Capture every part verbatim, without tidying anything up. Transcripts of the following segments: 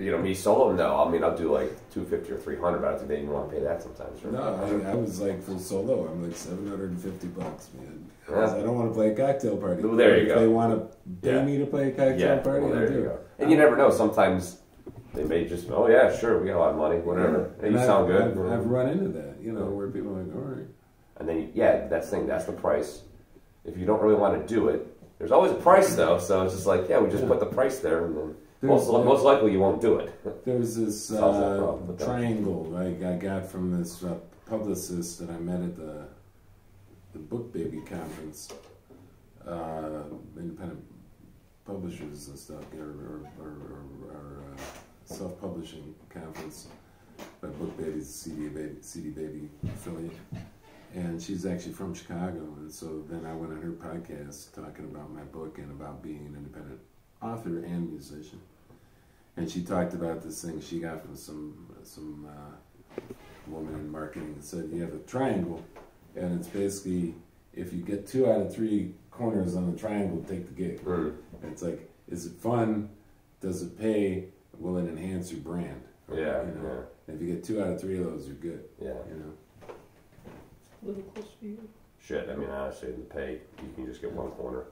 you know, me solo, no. I mean, I'll do like two fifty or three hundred, but I don't think they even want to pay that sometimes. Right? No, I, mean, I was like full solo. I'm like seven hundred fifty bucks, man. Yeah. I don't want to play a cocktail party. Well, there you if go. If they want to pay yeah. me to play a cocktail yeah. party, well, there I do. You go. And you never know. Sometimes they may just, oh yeah, sure, we got a lot of money, whatever. Yeah. And you I've, sound good. I've, or, I've run into that, you know, where people are like, all right. And then, yeah, that's the thing. That's the price. If you don't really want to do it, there's always a price though. So it's just like, yeah, we just yeah. put the price there, and then most, like, most likely you won't do it. There's this uh, problem, triangle like I got from this uh, publicist that I met at the the Book Baby conference, uh, independent publishers and stuff, or, or, or, or, or uh, self-publishing conference by Book Baby's C D Baby, C D Baby affiliate. And she's actually from Chicago, and so then I went on her podcast talking about my book and about being an independent author and musician. And she talked about this thing she got from some some uh, woman in marketing that said you have a triangle, and it's basically if you get two out of three corners on the triangle, take the gig. Right. And it's like, is it fun? Does it pay? Will it enhance your brand? Yeah. You know? Yeah. If you get two out of three of those, you're good. Yeah. You know. Little close to you. Shit, I mean, honestly, the pay, you can just get one corner.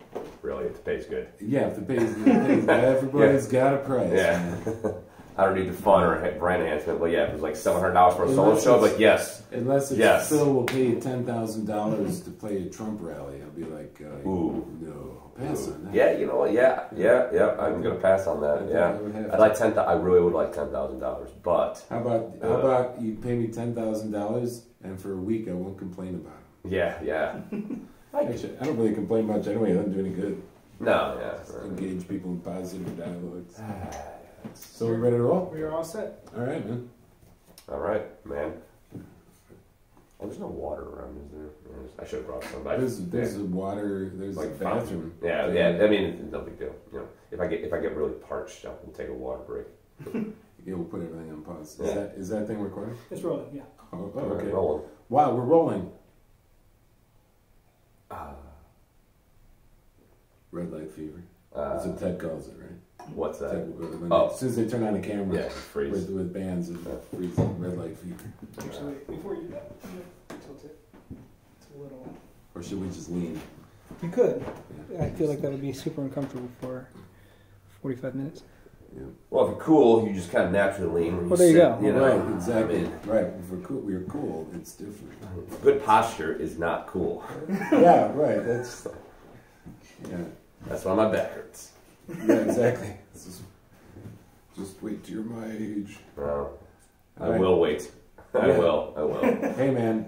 Really, if the pay's good. Yeah, if the pay's, the pay's good, everybody's yeah. got a price. Yeah. I don't need the fun or brand enhancement, but yeah, if it was like seven hundred dollars for a solo show, but yes. Unless it's yes. Phil will pay you ten thousand dollars to play a Trump rally, I'll be like, uh, ooh. No, I'll pass ooh. on that. Yeah, you know what, yeah, yeah, yeah, I'm going to pass on that, I yeah. I I'd like ten. I really would like ten thousand dollars, but... How about, how uh, about you pay me ten thousand dollars? And for a week, I won't complain about it. Yeah, yeah. Actually, I don't really complain much anyway. It doesn't do any good. No, yeah. Just right. engage people in positive dialogues. So we ready to roll? We are all set. All right, man. All right, man. Oh, there's no water around, is there? I should have brought some. There's, there's yeah. a water. There's like a bathroom. Yeah, thing. yeah. I mean, it's no big deal. You know, if I get if I get really parched, I'll take a water break. Yeah, we'll put everything on pause. Is, yeah. that, is that thing recording? It's rolling, yeah. Oh, oh okay. Rolling. Wow, we're rolling. Uh, Red light fever. Uh, That's what Ted calls it, right? What's that? Ted, when, oh. As soon as they turn on the camera, yeah, freeze. With, with bands, it's yeah. freezing. Red light fever. Actually, before you do that, tilt it. It's a little... Or should we just lean? You could. Yeah. I feel like that would be super uncomfortable for forty-five minutes. Yeah. Well, if you're cool, you just kind of naturally lean. You well, there you sit, go. You know? Right, exactly. I mean, right. If we're cool, we're cool. It's different. Good posture is not cool. Yeah, right. That's yeah. That's why my back hurts. Yeah, exactly. Just, just wait till you're my age. Well, I right. will wait. I yeah. will. I will. Hey, man.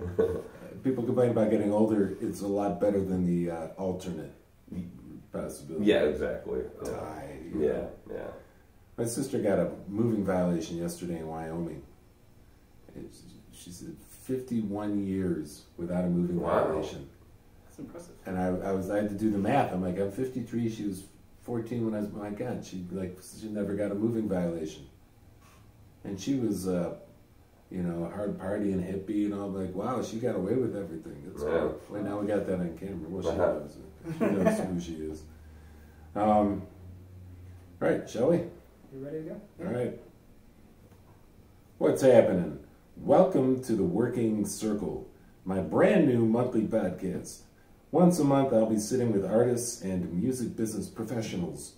People complain about getting older. It's a lot better than the uh, alternate possibility. Yeah, exactly. Die. Yeah, know. yeah. My sister got a moving violation yesterday in Wyoming. It's, she said fifty-one years without a moving wow. violation. That's impressive. And I, I was I had to do the math. I'm like, I'm fifty-three. She was fourteen when I was. My God, she like she never got a moving violation. And she was, uh, you know, a hard party and hippie and all. Like, wow, she got away with everything. That's right. Cool. Wait, now we got that on camera. Well, she knows. She knows who she is. Um, right, shall we? You ready to go? All right. What's happening? Welcome to the Working Circle, my brand new monthly podcast. Once a month, I'll be sitting with artists and music business professionals.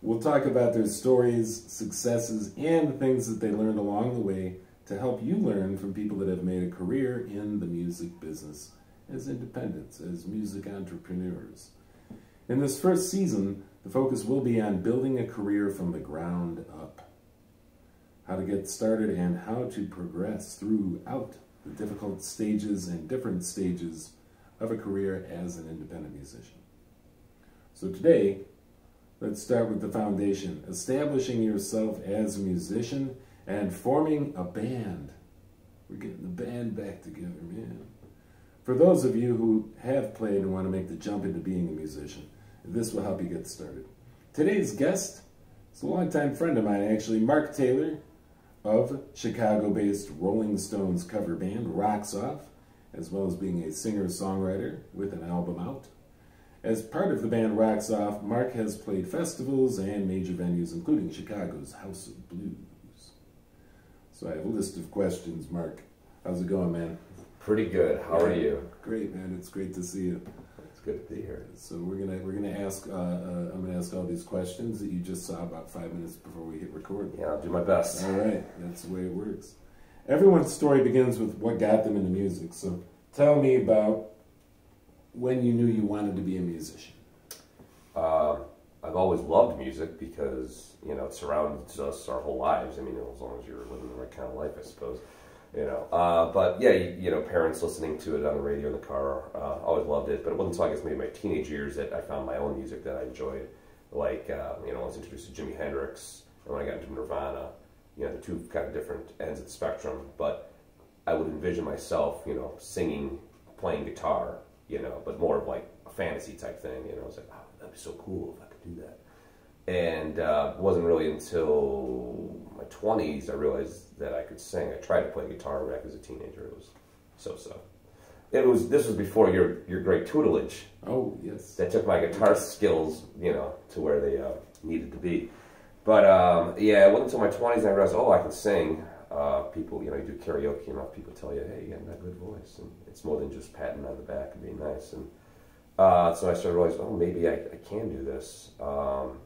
We'll talk about their stories, successes, and the things that they learned along the way to help you learn from people that have made a career in the music business as independents, as music entrepreneurs. In this first season, the focus will be on building a career from the ground up. How to get started and how to progress throughout the difficult stages and different stages of a career as an independent musician. So today, let's start with the foundation, establishing yourself as a musician and forming a band. We're getting the band back together, man. For those of you who have played and want to make the jump into being a musician, this will help you get started. Today's guest is a longtime friend of mine, actually, Mark Taylor of Chicago-based Rolling Stones cover band Rocks Off, as well as being a singer-songwriter with an album out. As part of the band Rocks Off, Mark has played festivals and major venues, including Chicago's House of Blues. So I have a list of questions, Mark. How's it going, man? Pretty good. How are you? Great, man. It's great to see you. It's good to be here. So we're gonna we're gonna ask. Uh, uh, I'm gonna ask all these questions that you just saw about five minutes before we hit record. Yeah, I'll do my best. All right, that's the way it works. Everyone's story begins with what got them into music. So tell me about when you knew you wanted to be a musician. Uh, I've always loved music because, you know, it surrounds us our whole lives. I mean, as long as you're living the right kind of life, I suppose. You know, uh, but yeah, you, you know, parents listening to it on the radio in the car, uh, always loved it. But it wasn't until I guess maybe my teenage years that I found my own music that I enjoyed. Like, uh, you know, I was introduced to Jimi Hendrix, and when I got into Nirvana, you know, the two kind of different ends of the spectrum. But I would envision myself, you know, singing, playing guitar, you know, but more of like a fantasy type thing. You know, I was like, wow, that'd be so cool if I could do that. And uh, it wasn't really until my twenties I realized that I could sing. I tried to play guitar back as a teenager. It was so-so. It was. This was before your your great tutelage. Oh yes. That took my guitar skills, you know, to where they uh, needed to be. But um, yeah, it wasn't until my twenties I realized, oh, I can sing. Uh, people, you know, you do karaoke enough, people tell you, hey, you got that good voice, and it's more than just patting on the back and being nice. And uh, so I started realizing, oh, maybe I, I can do this. Um,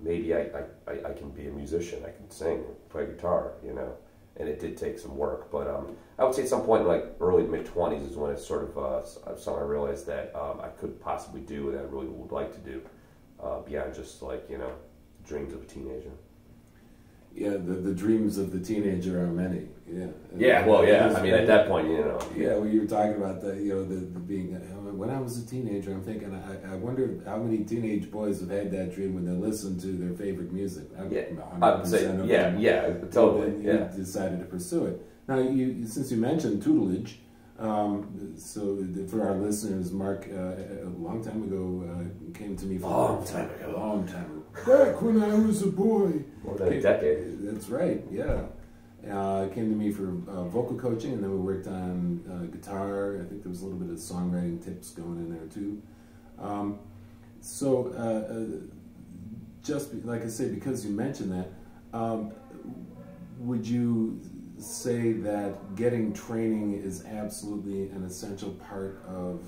maybe I, I, I can be a musician, I can sing, play guitar, you know, and it did take some work, but um, I would say at some point, like early to mid-twenties is when it sort of, uh, something I realized that um, I could possibly do that I really would like to do, uh, beyond just like, you know, dreams of a teenager. Yeah, the, the dreams of the teenager are many, yeah. Yeah, well, yeah, I mean, at that point, you know. Yeah, well, you were talking about the, you know, the, the being, when I was a teenager, I'm thinking, I, I wonder how many teenage boys have had that dream when they listen to their favorite music. I'm, yeah, I would say, yeah, yeah, totally, and yeah. You decided to pursue it. Now, you, since you mentioned tutelage, um, so for our listeners, Mark, uh, a long time ago, uh, came to me for long time ago, long time ago. Back when I was a boy. More than a decade. That's right, yeah. Uh, came to me for uh, vocal coaching, and then we worked on uh, guitar. I think there was a little bit of songwriting tips going in there, too. Um, so, uh, uh, just be, like I say, because you mentioned that, um, would you say that getting training is absolutely an essential part of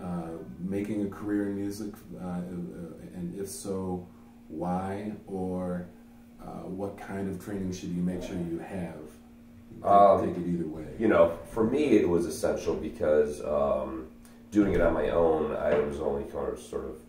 uh, making a career in music? Uh, and if so, why, or uh, what kind of training should you make sure you have? You um, take it either way. You know, for me it was essential because um, doing it on my own, I was only kind of sort of,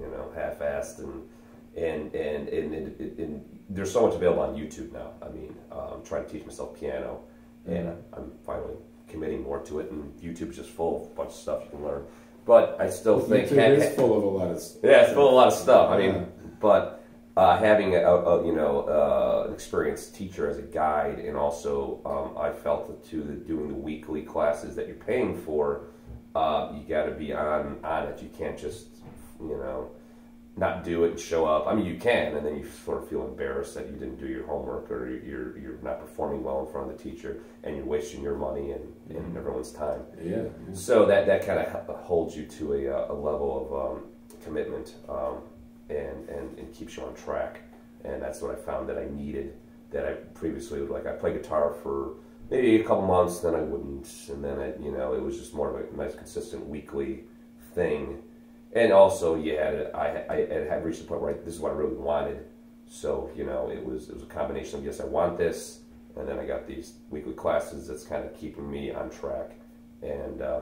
you know, half-assed, and and and, and, and, and and there's so much available on YouTube now. I mean, uh, I'm trying to teach myself piano, mm-hmm. and I'm finally committing more to it, and YouTube's just full of a bunch of stuff you can learn. But I still think it is full of a lot of stuff. Yeah, it's full of a lot of stuff. I mean, but uh, having a, a you know uh, an experienced teacher as a guide, and also um, I felt that too that doing the weekly classes that you're paying for, uh, you got to be on on it. You can't just you know not do it and show up. I mean, you can, and then you sort of feel embarrassed that you didn't do your homework, or you're you're not performing well in front of the teacher, and you're wasting your money and, and mm-hmm. everyone's time. Yeah, yeah. So that that kind of holds you to a, a level of um, commitment, um, and, and and keeps you on track. And that's what I found that I needed. That I previously would like I play guitar for maybe a couple months, then I wouldn't, and then I, you know it was just more of a nice consistent weekly thing. And also, yeah, I, I had reached the point where I, this is what I really wanted. So, you know, it was it was a combination of, yes, I want this, and then I got these weekly classes that's kind of keeping me on track. And uh,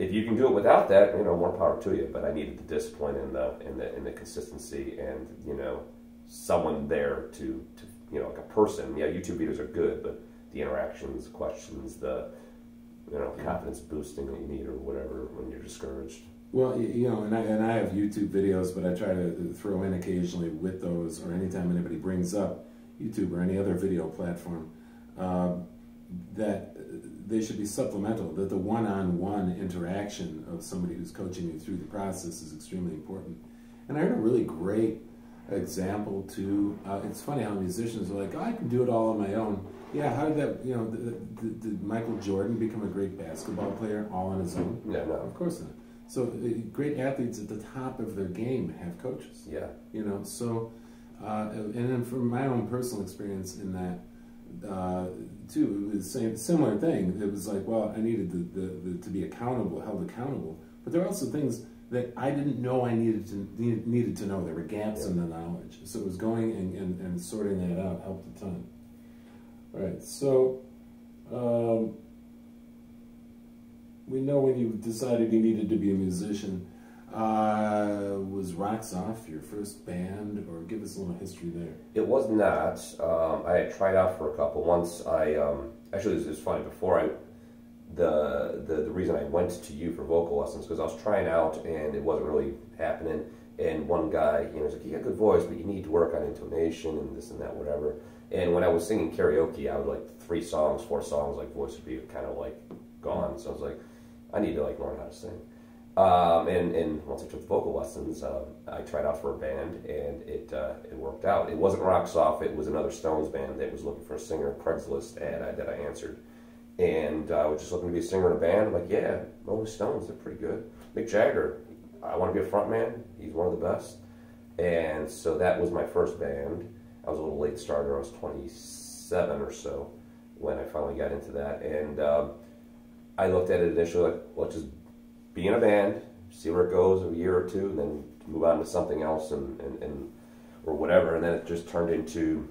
if you can do it without that, you know, more power to you. But I needed the discipline and the and the, and the consistency and, you know, someone there to, to, you know, like a person. Yeah, YouTube videos are good, but the interactions, questions, the, you know, confidence boosting that you need or whatever when you're discouraged. Well, you know, and I, and I have YouTube videos, but I try to throw in occasionally with those, or anytime anybody brings up YouTube or any other video platform, uh, that they should be supplemental, that the one-on-one interaction of somebody who's coaching you through the process is extremely important. And I heard a really great example, too. Uh, it's funny how musicians are like, oh, I can do it all on my own. Yeah, how did that, you know, did, did Michael Jordan become a great basketball player all on his own? No, no. Of course not. So great athletes at the top of their game have coaches. Yeah. You know, so, uh, and then from my own personal experience in that, uh, too, it was the same, similar thing. It was like, well, I needed the, the, the, to be accountable, held accountable. But there are also things that I didn't know I needed to, needed, needed to know. There were gaps yeah. in the knowledge. So it was going and, and, and sorting that out helped a ton. All right, so, um, we know when you decided you needed to be a musician. Uh, was Rocks Off your first band, or give us a little history there? It was not. Um, I had tried out for a couple. Once I, um, actually it was funny, before I, the, the, the reason I went to you for vocal lessons, because I was trying out and it wasn't really happening, and one guy, you know, was like, you got a good voice, but you need to work on intonation and this and that, whatever. And when I was singing karaoke, I would like three songs, four songs, like voice would be kind of like gone, so I was like, I need to like learn how to sing. Um, and, and once I took vocal lessons, uh, I tried out for a band, and it uh, it worked out. It wasn't Rocks Off, it was another Stones band that was looking for a singer, Craigslist ad I, that I answered. And I uh, was just looking to be a singer in a band. I'm like, yeah, Rolling Stones, they're pretty good. Mick Jagger, I want to be a front man, he's one of the best. And so that was my first band. I was a little late starter, I was twenty-seven or so when I finally got into that. And um, I looked at it initially like, let's just be in a band, see where it goes in a year or two, and then move on to something else, and, and, and or whatever. And then it just turned into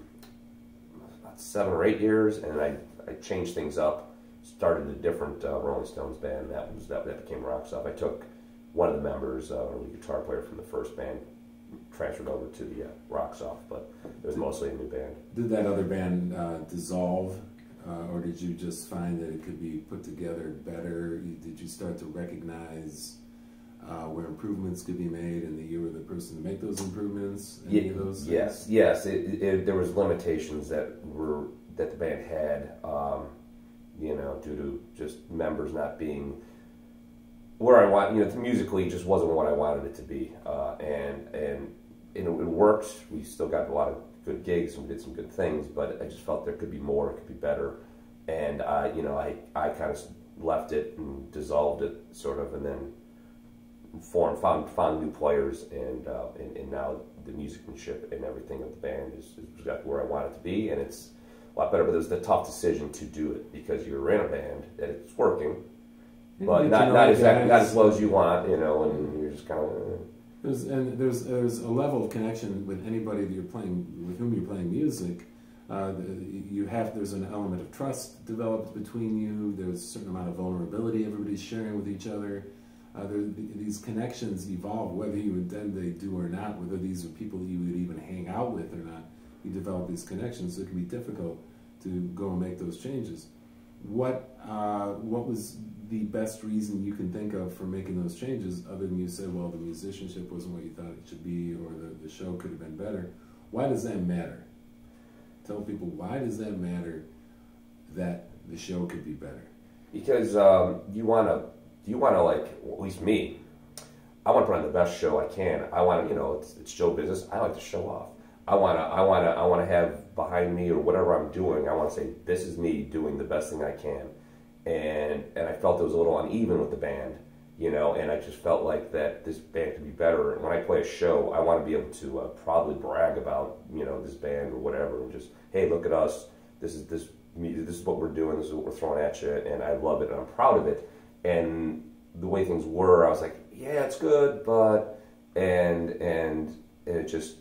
about seven or eight years, and I, I changed things up, started a different uh, Rolling Stones band. That was that, that became Rocks Off. I took one of the members, uh, a guitar player from the first band, transferred over to the uh, Rocks Off, but it was mostly a new band. Did that other band uh, dissolve? Uh, or did you just find that it could be put together better? Did you start to recognize uh, where improvements could be made, and that you were the person to make those improvements? Any yeah, of those yes, things? yes. It, it, there was limitations that were that the band had, um, you know, due to just members not being where I want. You know, musically, just wasn't what I wanted it to be, uh, and and it, it worked. We still got a lot of good gigs and did some good things, but I just felt there could be more, it could be better, and I, uh, you know, I, I kind of left it and dissolved it, sort of, and then formed, found, found new players, and, uh, and, and now the musicianship and everything of the band is, is exactly where I want it to be, and it's a lot better, but it was the tough decision to do it, because you're in a band, and it's working, but not, not exactly, not as well as you want, you know, and you're just kind of... Uh, There's, and there's, there's a level of connection with anybody that you're playing, with whom you're playing music. Uh, you have, there's an element of trust developed between you. There's a certain amount of vulnerability everybody's sharing with each other. Uh, there, these connections evolve, whether you intend they do or not, whether these are people that you would even hang out with or not. You develop these connections, so it can be difficult to go and make those changes. What, uh, what was the best reason you can think of for making those changes, other than you said, well, the musicianship wasn't what you thought it should be, or the, the show could have been better? Why does that matter? Tell people, why does that matter that the show could be better? Because um, you want to, you want to like, well, at least me, I want to put on the best show I can. I want to, you know, it's, it's show business. I like to show off. I want to, I want to, I want to have behind me, or whatever I'm doing, I want to say, this is me doing the best thing I can. And and I felt it was a little uneven with the band, you know, and I just felt like that this band could be better. And when I play a show, I want to be able to uh, probably brag about, you know, this band or whatever, and just, hey, look at us, this is this this is what we're doing, this is what we're throwing at you, and I love it, and I'm proud of it. And the way things were, I was like, yeah, it's good, but, and, and, and it just,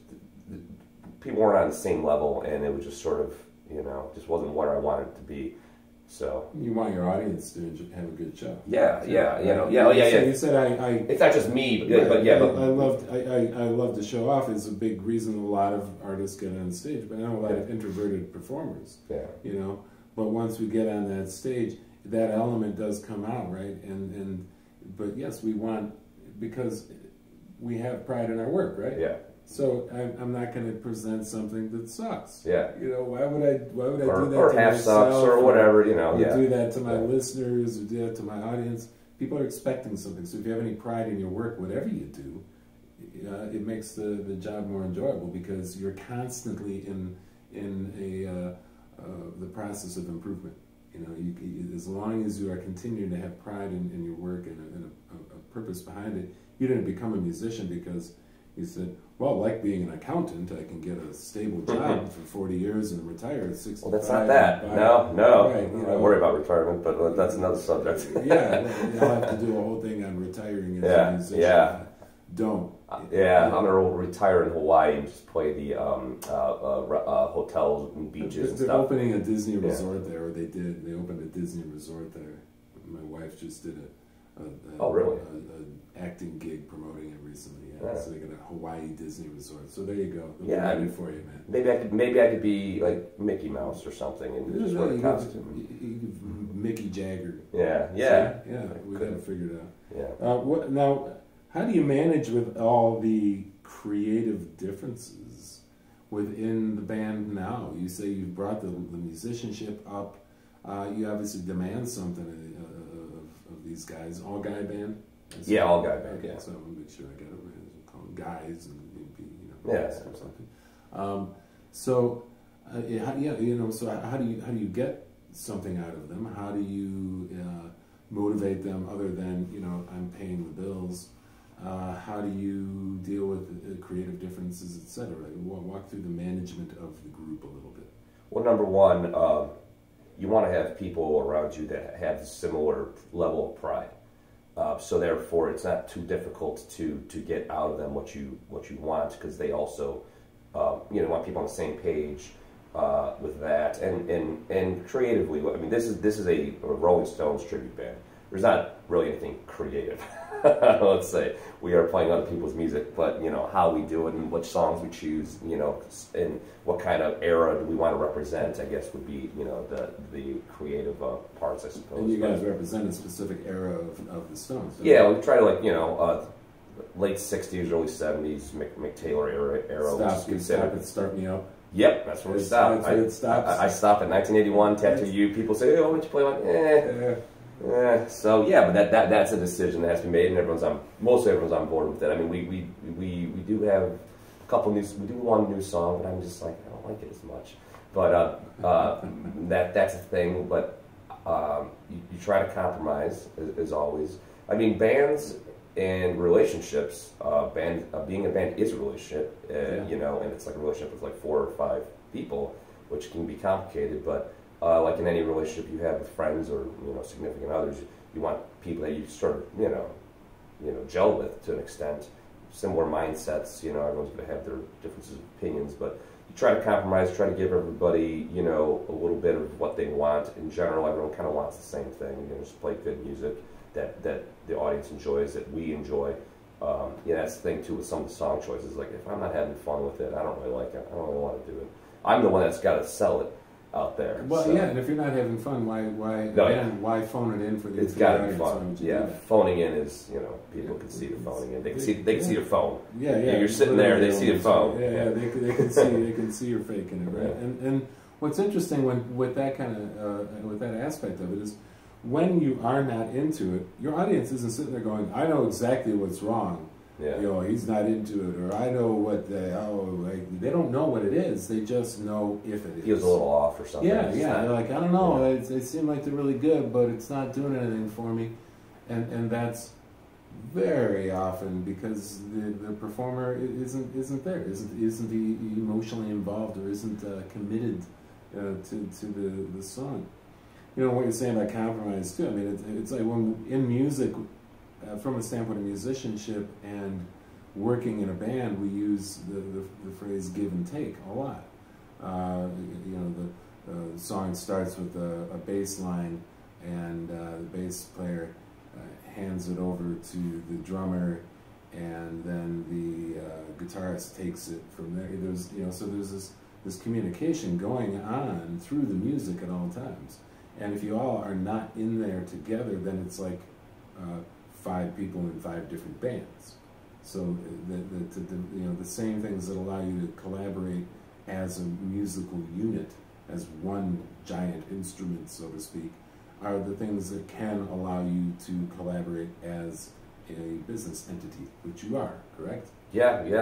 people weren't on the same level, and it was just sort of, you know, just wasn't what I wanted it to be. So you want your audience to have a good show. Yeah, so, yeah, you know, yeah, oh, yeah, so yeah. You said I, I. It's not just me, but, right, but yeah, I, but, I loved, I, I, I love to show off. It's a big reason a lot of artists get on stage, but not a lot yeah. of introverted performers. Yeah, you know. But once we get on that stage, that element does come out, right? And and but yes, we want, because we have pride in our work, right? Yeah. So I, I'm not going to present something that sucks. Yeah. You know, why would I? Why would I or, do that? Or to half myself, sucks, or whatever. You know. Or yeah. Do that to my yeah. listeners, or do that to my audience. People are expecting something. So if you have any pride in your work, whatever you do, uh, it makes the the job more enjoyable, because you're constantly in in a uh, uh, the process of improvement. You know, you, as long as you are continuing to have pride in, in your work and a, and a, a purpose behind it. You didn't become a musician because you said, well, like being an accountant, I can get a stable job for forty years and retire at sixty-five. Well, that's not that. No, no. Right, you know, I worry about retirement, but that's another subject. Yeah, I'll have to do a whole thing on retiring as yeah, a musician. Yeah. Don't. Uh, yeah, I'm going to retire in Hawaii and just play the um, uh, uh, uh, hotels and beaches they're, and stuff. They're opening a Disney resort yeah. there, or they did. They opened a Disney resort there. My wife just did it. A, a, oh really? A, a acting gig promoting it recently. Yeah. Yeah. So they got a Hawaii Disney resort. So there you go. They'll yeah, be I, for you, man. Maybe I could. Maybe I could be like Mickey Mouse or something, and no, just wear no, a costume. Mickey Jagger. Yeah, yeah, so, yeah. We got to figure it out. Yeah. Uh, what now? How do you manage with all the creative differences within the band now? You say you've brought the, the musicianship up. Uh, you obviously demand something. Uh, These guys, all guy band. That's yeah, all guy band. Okay, yeah. So I'm gonna make sure I got it right. We'll call them guys and maybe, you know, yeah, or something. Um, so, uh, how, yeah, you know, so how do you how do you get something out of them? How do you uh, motivate them other than you know I'm paying the bills? Uh, how do you deal with the creative differences, et cetera? We'll walk through the management of the group a little bit. Well, number one. Uh, You want to have people around you that have a similar level of pride, uh, so therefore it's not too difficult to to get out of them what you what you want, because they also uh, you know want people on the same page uh, with that and and and creatively. I mean, this is this is a Rolling Stones tribute band. There's not really anything creative. Let's say we are playing other people's music, but you know how we do it and what songs we choose, you know, and what kind of era do we want to represent? I guess would be you know the the creative uh, parts, I suppose. And you guys but, represent a specific era of, of the Stones. Yeah, we try to like you know uh, late sixties, early seventies, Mick, Mick Taylor era. era stop, you stop it, Start Me Up. Yep, that's where we stop. I, I, I stopped at nineteen eighty-one. Tattoo You. People say, oh, why don't you play one? Eh. Yeah. Eh, so yeah, but that, that that's a decision that has to be made, and everyone's on mostly everyone's on board with it. I mean, we we we, we do have a couple new we do one new song, but I'm just like I don't like it as much. But uh, uh, that that's a thing. But um, you, you try to compromise as, as always. I mean, bands and relationships. Uh, band uh, being a band is a relationship, uh, yeah. you know, and it's like a relationship with like four or five people, which can be complicated, but. Uh, like in any relationship you have with friends or you know significant others, you, you want people that you sort of you know, you know gel with to an extent, similar mindsets. You know, everyone's going to have their differences of opinions, but you try to compromise, try to give everybody you know a little bit of what they want. In general, everyone kind of wants the same thing. You know, just play good music that that the audience enjoys, that we enjoy. Um, yeah, that's the thing too with some of the song choices. Like if I'm not having fun with it, I don't really like it. I don't really want to do it. I'm the one that's got to sell it. Out there. Well, so. Yeah, and if you're not having fun, why, why, no, yeah. why phone it in for the? It's got to be fun. Yeah, phoning in is you know people yeah. can see the phoning in. They can see they can yeah. see the phone. Yeah, yeah. You're sitting there, they, they see the phone. Yeah, yeah. yeah. They, they can see they can see you're faking it, right? Yeah. And and what's interesting when with that kind of uh, with that aspect of it is when you are not into it, your audience isn't sitting there going, "I know exactly what's wrong." Yeah. You know, he's not into it, or I know what the, oh, like, they don't know what it is, they just know if it is. He was a little off or something. Yeah, it's yeah, not, they're like, I don't know, yeah. they, they seem like they're really good, but it's not doing anything for me, and and that's very often because the, the performer isn't isn't there, isn't, isn't he emotionally involved, or isn't uh, committed uh, to, to the, the song. You know, what you're saying about compromise, too, I mean, it, it's like when, in music, Uh, from a standpoint of musicianship and working in a band, we use the, the, the phrase give and take a lot. Uh, you know, the uh, song starts with a, a bass line, and uh, the bass player uh, hands it over to the drummer, and then the uh, guitarist takes it from there. There's, you know, so there's this, this communication going on through the music at all times. And if you all are not in there together, then it's like... Uh, five people in five different bands. So the, the, the, the, you know, the same things that allow you to collaborate as a musical unit, as one giant instrument, so to speak, are the things that can allow you to collaborate as a business entity, which you are, correct? Yeah, yeah. You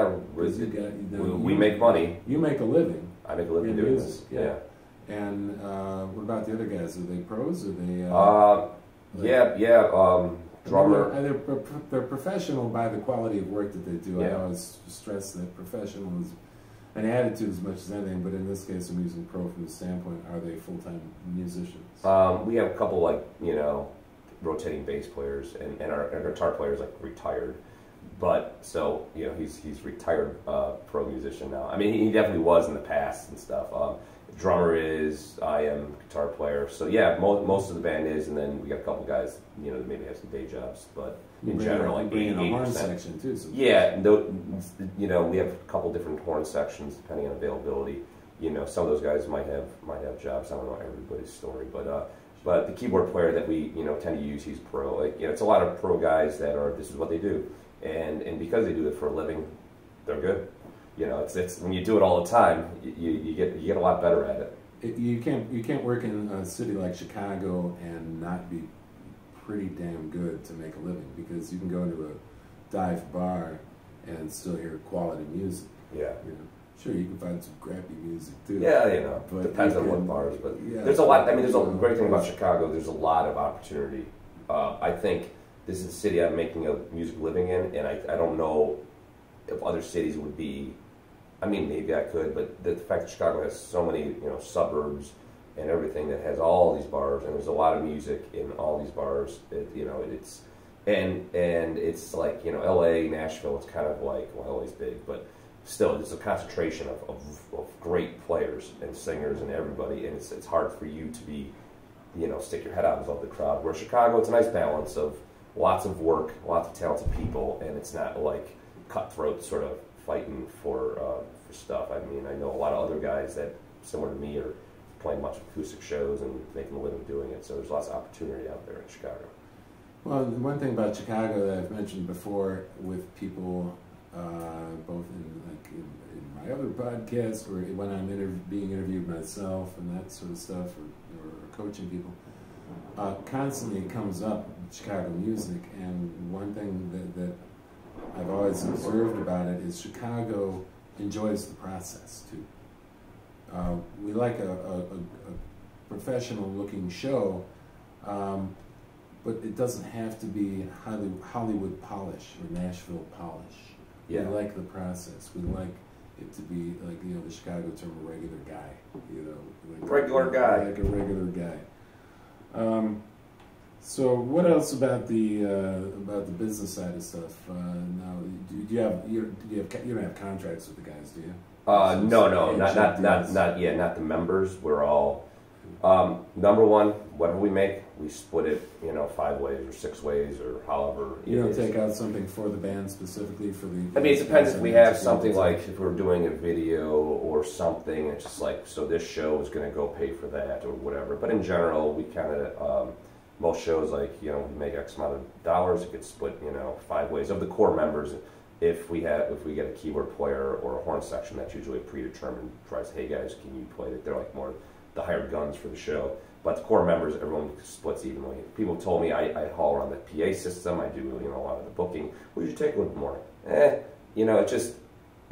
got, you know, we, we you, make money. You make a living. I make a living doing music. This, yeah. yeah. And uh, what about the other guys? Are they pros? Are they... Uh, uh, like, yeah, yeah. Um, drummer. They're, they're, they're professional by the quality of work that they do. Yeah. I always stress that professionalism and attitude as much as anything, but in this case, I'm using pro from the standpoint, are they full-time musicians? Um, we have a couple, like, you know, rotating bass players, and, and our, our guitar player is, like, retired. But, so, you know, he's he's retired uh, pro musician now. I mean, he definitely was in the past and stuff. Um, drummer is, I am guitar player. So, yeah, mo most of the band is, and then we got a couple guys, you know, that maybe have some day jobs. But in bring general, like being in a horn section, too. Sometimes. Yeah, no, you know, we have a couple different horn sections, depending on availability. You know, some of those guys might have might have jobs. I don't know everybody's story, but... Uh, But the keyboard player that we, you know, tend to use, he's pro. Like, you know, it's a lot of pro guys that are, this is what they do. And and because they do it for a living, they're good. You know, it's, it's when you do it all the time, you, you get you get a lot better at it. it. You can't you can't work in a city like Chicago and not be pretty damn good to make a living, because you can go into a dive bar and still hear quality music. Yeah. You know? Sure, you can find some crappy music too. Yeah, you know, but depends you can, on what bars. But yeah, there's a lot. I mean, there's a great thing about Chicago. There's a lot of opportunity. Uh, I think this is a city I'm making a music living in, and I, I don't know if other cities would be. I mean, maybe I could, but the fact that Chicago has so many, you know, suburbs and everything that has all these bars, and there's a lot of music in all these bars. It, you know, it, it's and and it's like, you know, L A, Nashville. It's kind of like, well, L A's big, but still, there's a concentration of, of, of great players and singers and everybody, and it's, it's hard for you to be, you know, stick your head out above the crowd. Where Chicago, it's a nice balance of lots of work, lots of talented people, and it's not like cutthroat sort of fighting for, uh, for stuff. I mean, I know a lot of other guys that, similar to me, are playing much acoustic shows and making a living doing it, so there's lots of opportunity out there in Chicago. Well, the one thing about Chicago that I've mentioned before with people, Uh, both in, like, in, in my other podcast, or when I'm interv being interviewed myself and that sort of stuff, or, or coaching people, uh, constantly comes up Chicago music. And one thing that, that I've always observed about it is Chicago enjoys the process too. Uh, we like a, a, a professional-looking show, um, but it doesn't have to be Hollywood polish or Nashville polish. Yeah. We like the process. We like it to be, like, you know, the Chicago term, a regular guy, you know. Like regular a, guy. Like a regular guy. Um, so what else about the uh, about the business side of stuff? Uh, now, do you have you do you have you don't have contracts with the guys, do you? Uh, so, no, so no, not not not not yeah, not the members. We're all um, number one. Whatever we make, we split it, you know, five ways or six ways or however. You don't take out something for the band specifically for the... I mean, it depends if we have something like, if we're doing a video or something, it's just like, so this show is going to go pay for that or whatever. But in general, we kind of, um, most shows, like, you know, we make X amount of dollars, it gets split, you know, five ways. Of the core members, if we have, if we get a keyboard player or a horn section, that's usually a predetermined price. Hey guys, can you play it? They're like more the hired guns for the show. But the core members, everyone splits evenly. People told me I, I haul around the P A system. I do, you know, a lot of the booking. Would you take a little more? Eh, you know, it just,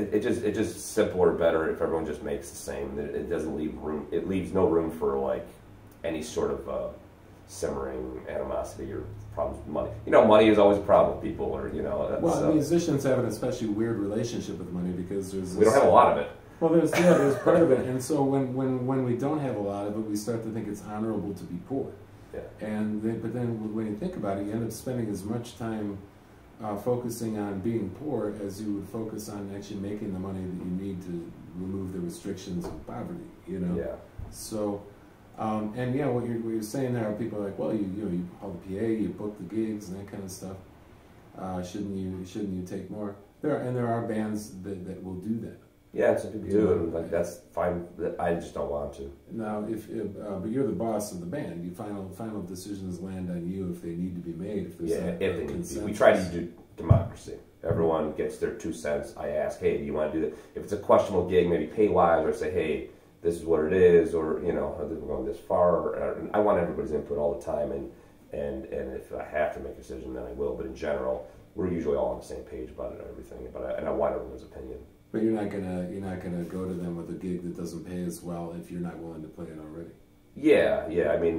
it, it just, it just simpler, better if everyone just makes the same. It, it doesn't leave room. It leaves no room for like any sort of uh, simmering animosity or problems with money. You know, money is always a problem with people, or you know. That's, well, uh, musicians have an especially weird relationship with money because there's this, we don't have a lot of it. Well, there's, yeah, there's part of it, and so when, when, when we don't have a lot of it, we start to think it's honorable to be poor. Yeah. And they, but then when you think about it, you end up spending as much time uh, focusing on being poor as you would focus on actually making the money that you need to remove the restrictions of poverty, you know? Yeah. So, um, and yeah, what you're, what you're saying there, people are like, well, you, you know, you call the P A, you book the gigs, and that kind of stuff. Uh, shouldn't you, shouldn't you take more? There are, and there are bands that, that will do that. Yeah, some people do, and like that's fine. I just don't want to. Now, if, if uh, but you're the boss of the band, you final final decisions land on you if they need to be made. If there's yeah, if they need to be. We try to do democracy. Everyone gets their two cents. I ask, hey, do you want to do that? If it's a questionable gig, maybe pay wise, or say, hey, this is what it is, or you know, we're going this far. Or, or, I want everybody's input all the time, and and and if I have to make a decision, then I will. But in general, we're usually all on the same page about it and everything. But I, and I want everyone's opinion. But you're not gonna you're not gonna go to them with a gig that doesn't pay as well if you're not willing to play it already. Yeah, yeah. I mean,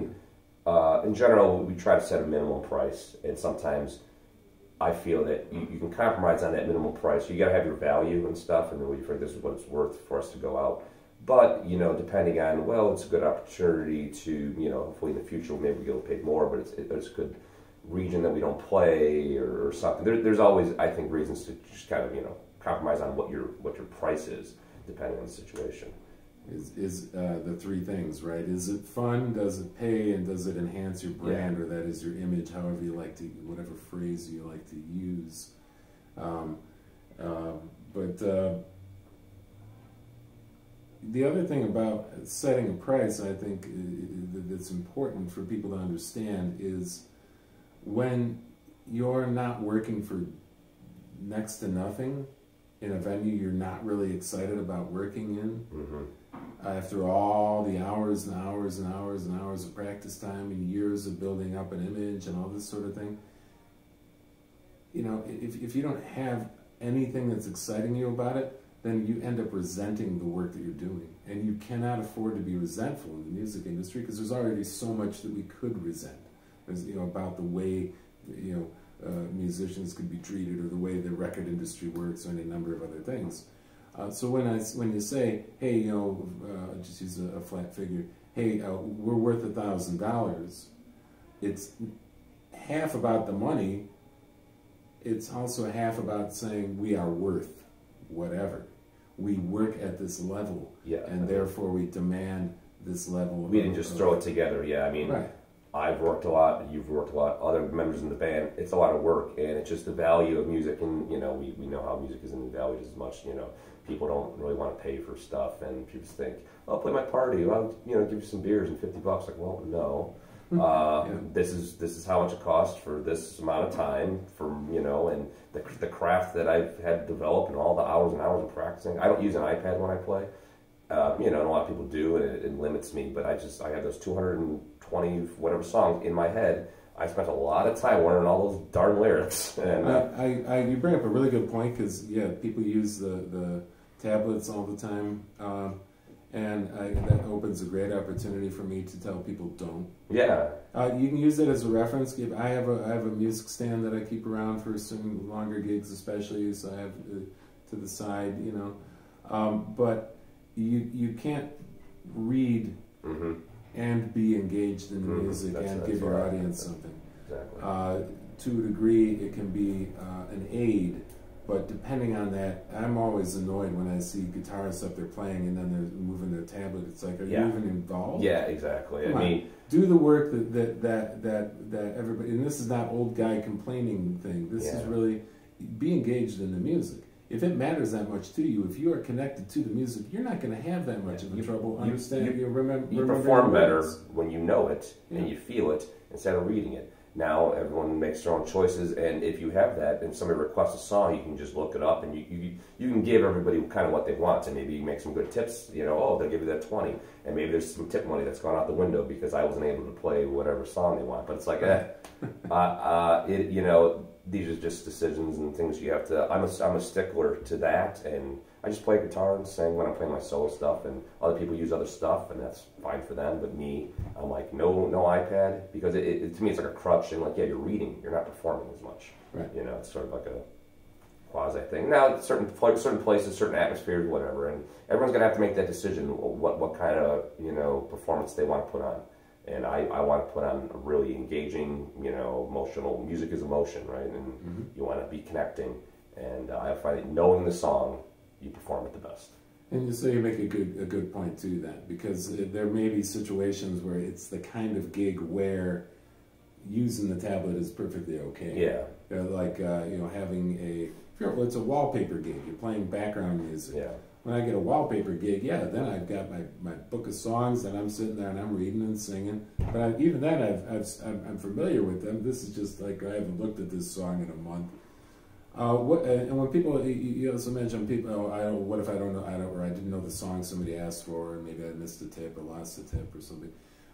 uh, in general, we try to set a minimum price, and sometimes I feel that you, you can compromise on that minimum price. You got to have your value and stuff, and then we figure this is what it's worth for us to go out. But, you know, depending on, well, it's a good opportunity to, you know, hopefully in the future maybe we'll get paid more, but it's, it, it's a good region that we don't play or, or something. There, there's always, I think, reasons to just kind of, you know, compromise on what your what your price is, depending on the situation. Is, is uh, the three things, right? Is it fun, does it pay, and does it enhance your brand, yeah. or that is your image, however you like to, whatever phrase you like to use. Um, uh, but uh, the other thing about setting a price, I think that's important for people to understand, is when you're not working for next to nothing in a venue you're not really excited about working in, mm-hmm. after all the hours and hours and hours and hours of practice time and years of building up an image and all this sort of thing, you know, if, if you don't have anything that's exciting you about it, then you end up resenting the work that you're doing. And you cannot afford to be resentful in the music industry, because there's already so much that we could resent, there's, you know, about the way, you know, uh, musicians could be treated, or the way the record industry works, or any number of other things. Uh, so when I, when you say, hey, you know, uh, just use a, a flat figure, hey, uh, we're worth a thousand dollars, it's half about the money, it's also half about saying we are worth whatever. We work at this level, yeah, and therefore we demand this level. We didn't just throw it together, yeah, I mean, right. I've worked a lot, you've worked a lot, other members in the band, it's a lot of work, and it's just the value of music, and, you know, we, we know how music isn't valued as much, you know, people don't really want to pay for stuff, and people just think, I'll play my party, I'll, you know, give you some beers and fifty bucks, like, well, no, uh, yeah. this is, this is how much it costs for this amount of time, for, you know, and the, the craft that I've had developed, and all the hours and hours of practicing. I don't use an iPad when I play, um, you know, and a lot of people do, and it, it limits me, but I just, I have those two hundred and twenty whatever songs in my head. I spent a lot of time learning all those darn lyrics. And uh, I, I, you bring up a really good point, because yeah, people use the the tablets all the time, uh, and I, that opens a great opportunity for me to tell people don't. Yeah, uh, you can use it as a reference. I have a I have a music stand that I keep around for some longer gigs, especially. So I have uh, to the side, you know, um, but you you can't read. Mm-hmm. And be engaged in the music, mm, and give your audience something. Exactly. Uh, to a degree, it can be uh, an aid, but depending on that, I'm always annoyed when I see guitarists up there playing and then they're moving their tablet. It's like, are yeah. you even involved? Yeah, exactly. Come I mean, on. Do the work that, that that that that everybody. And this is not old guy complaining thing. This yeah. is really be engaged in the music. If it matters that much to you, if you are connected to the music, you're not going to have that much of a trouble understanding. You, you, remember, you perform better when you know it, yeah. and you feel it, instead of reading it. Now everyone makes their own choices, and if you have that, and somebody requests a song, you can just look it up, and you, you, you can give everybody kind of what they want, and maybe you make some good tips, you know, oh, they'll give you that twenty, and maybe there's some tip money that's gone out the window because I wasn't able to play whatever song they want, but it's like, eh, uh, uh, it, you know, these are just decisions and things you have to, I'm a, I'm a stickler to that, and I just play guitar and sing when I'm playing my solo stuff, and other people use other stuff, and that's fine for them, but me, I'm like, no no iPad, because it, it, to me it's like a crutch, and like, yeah, you're reading, you're not performing as much, right. You know, it's sort of like a quasi thing. Now, certain, certain places, certain atmospheres, whatever, and everyone's going to have to make that decision, what, what kind of, you know, performance they want to put on. And I, I want to put on a really engaging, you know, emotional, music is emotion, right? And mm-hmm. you want to be connecting. And uh, I find that knowing the song, you perform it the best. And so you make a good, a good point too, that, because there may be situations where it's the kind of gig where using the tablet is perfectly okay. Yeah. They're like, uh, you know, having a, well, it's a wallpaper gig, you're playing background music. Yeah. When I get a wallpaper gig, yeah, then I've got my, my book of songs and I'm sitting there and I'm reading and singing. But I, even then, I've, I've, I'm familiar with them. This is just like, I haven't looked at this song in a month. Uh, what, and when people, you also mention people, oh, I don't, what if I don't know, I don't, or I didn't know the song somebody asked for, and maybe I missed a tip or lost a tip or something.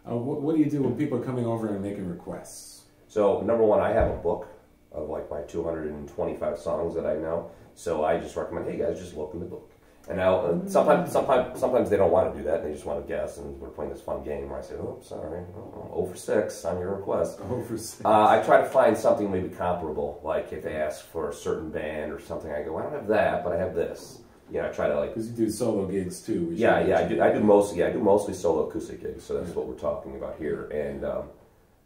Uh, what, what do you do when people are coming over and making requests? So, number one, I have a book of like my two hundred and twenty-five songs that I know. So I just recommend, hey guys, just look in the book. And now, sometimes, sometimes, sometimes they don't want to do that. They just want to guess, and we're playing this fun game where I say, "Oh, sorry, oh for six on your request." Oh for six. Uh, I try to find something maybe comparable. Like if they ask for a certain band or something, I go, "I don't have that, but I have this." You know, I try to like. Because you do solo gigs too. Yeah, yeah, I do. I do mostly. Yeah, I do mostly solo acoustic gigs. So that's what we're talking about here. And um,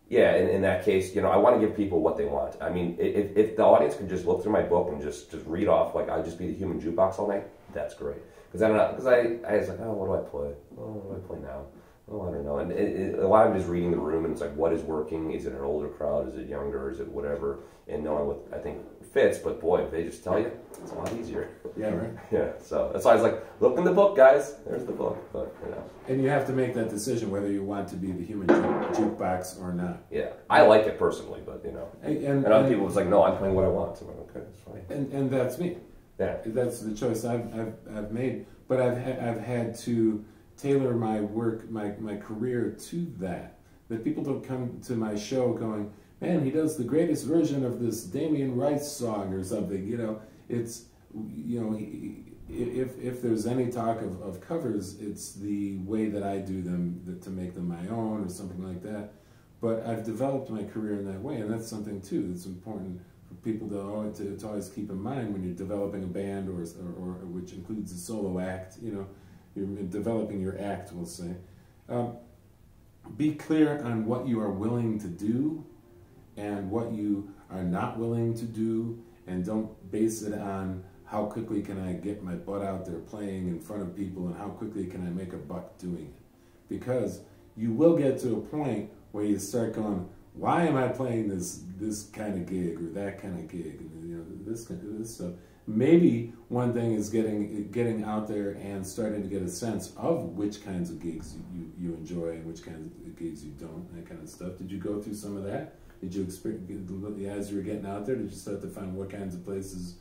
yeah, in, in that case, you know, I want to give people what they want. I mean, if if the audience could just look through my book and just just read off like I'd just be the human jukebox all night. That's great, because I don't know, because I, I was like, oh, what do I play? Oh, what do I play now? Oh, I don't know. And it, it, a lot of it is reading the room, and it's like, what is working? Is it an older crowd? Is it younger? Is it whatever? And knowing what I think fits, but boy, if they just tell you, it's a lot easier. Yeah, right? Yeah, so that's why I was like, look in the book, guys. There's the book, but, you know. And you have to make that decision whether you want to be the human jukebox or not. Yeah, I like it personally, but, you know. And, and, and other and, people was like, no, I'm playing what I want. So I'm like, okay, that's fine. And, and that's me. Yeah. That's the choice I've, I've, I've made. But I've, ha I've had to tailor my work, my, my career to that. That people don't come to my show going, man, he does the greatest version of this Damien Rice song or something. You know, it's, you know, he, if, if there's any talk of, of covers, it's the way that I do them that, to make them my own or something like that. But I've developed my career in that way, and that's something, too, that's important. People to, to, to always keep in mind when you're developing a band, or, or, or which includes a solo act, you know, you're developing your act, we'll say. Um, be clear on what you are willing to do and what you are not willing to do, and don't base it on how quickly can I get my butt out there playing in front of people and how quickly can I make a buck doing it. Because you will get to a point where you start going, why am I playing this this kind of gig or that kind of gig? And, you know, this kind of this stuff. Maybe one thing is getting getting out there and starting to get a sense of which kinds of gigs you, you, you enjoy and which kinds of gigs you don't, and that kind of stuff. Did you go through some of that? Did you experience, as you were getting out there, did you start to find what kinds of places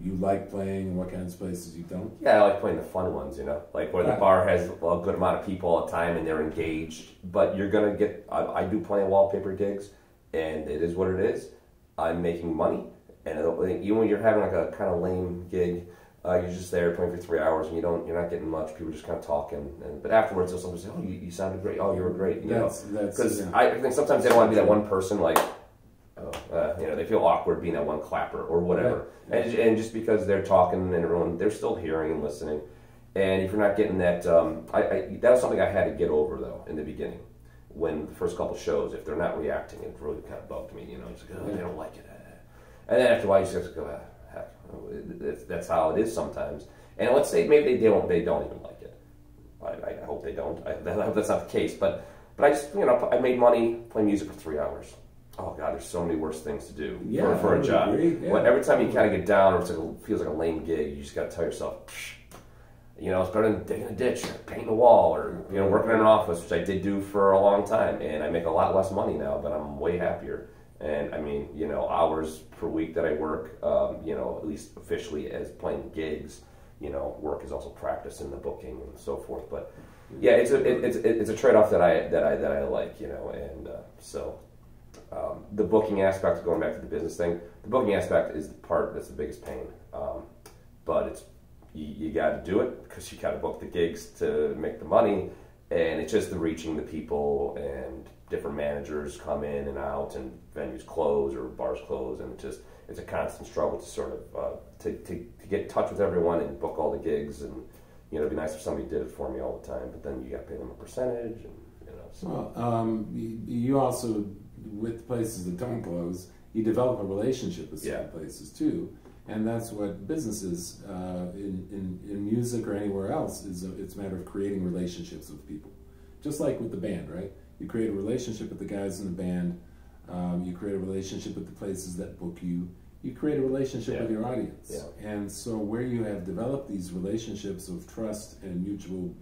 you like playing and what kinds of places you don't? Yeah, I like playing the fun ones, you know, like where the bar has a good amount of people all the time and they're engaged. But you're going to get, I, I do play wallpaper gigs, and it is what it is. I'm making money, and I don't think, even when you're having like a kind of lame gig, uh, you're just there playing for three hours and you don't, you're not getting much. People are just kind of talking, and, but afterwards they'll sometimes say, oh, you, you sounded great, oh, you were great, you that's, know, because yeah. I think sometimes they don't want to be that one person, like, Uh, you know, they feel awkward being that one clapper or whatever. Right. And, and just because they're talking and everyone, they're still hearing and listening. And if you're not getting that, um, I, I, that was something I had to get over, though, in the beginning. When the first couple shows, if they're not reacting, it really kind of bugged me. You know, it's like, oh, they don't like it. And then after a while, you just have to go, ah, heck, that's how it is sometimes. And let's say maybe they don't, they don't even like it. I, I hope they don't. I, I hope that's not the case. But, but I just, you know, I made money playing music for three hours. Oh God, there's so many worse things to do yeah, for, for a job. Yeah. But every time you kind of get down, or it's like a, feels like a lame gig, you just got to tell yourself, you know, it's better than digging a ditch, or painting a wall, or you know, working in an office, which I did do for a long time, and I make a lot less money now, but I'm way happier. And I mean, you know, hours per week that I work, um, you know, at least officially as playing gigs, you know, work is also practice in the booking and so forth. But yeah, it's a it, it's it's a trade-off that I that I that I like, you know, and uh, so. Um, the booking aspect, going back to the business thing, the booking aspect is the part that's the biggest pain. Um, but it's you, you got to do it because you got to book the gigs to make the money, and it's just the reaching the people, and different managers come in and out, and venues close or bars close, and it's just it's a constant struggle to sort of uh, to, to to get in touch with everyone and book all the gigs, and you know it'd be nice if somebody did it for me all the time, but then you got to pay them a percentage, and you know. So. Well, um, you also. With places that don't close, you develop a relationship with certain yeah. places too, and that's what businesses uh, in, in in music or anywhere else is. A, it's a matter of creating relationships with people, just like with the band, right? You create a relationship with the guys in the band, um, you create a relationship with the places that book you, you create a relationship yeah. with your audience, yeah. and so where you have developed these relationships of trust and mutual,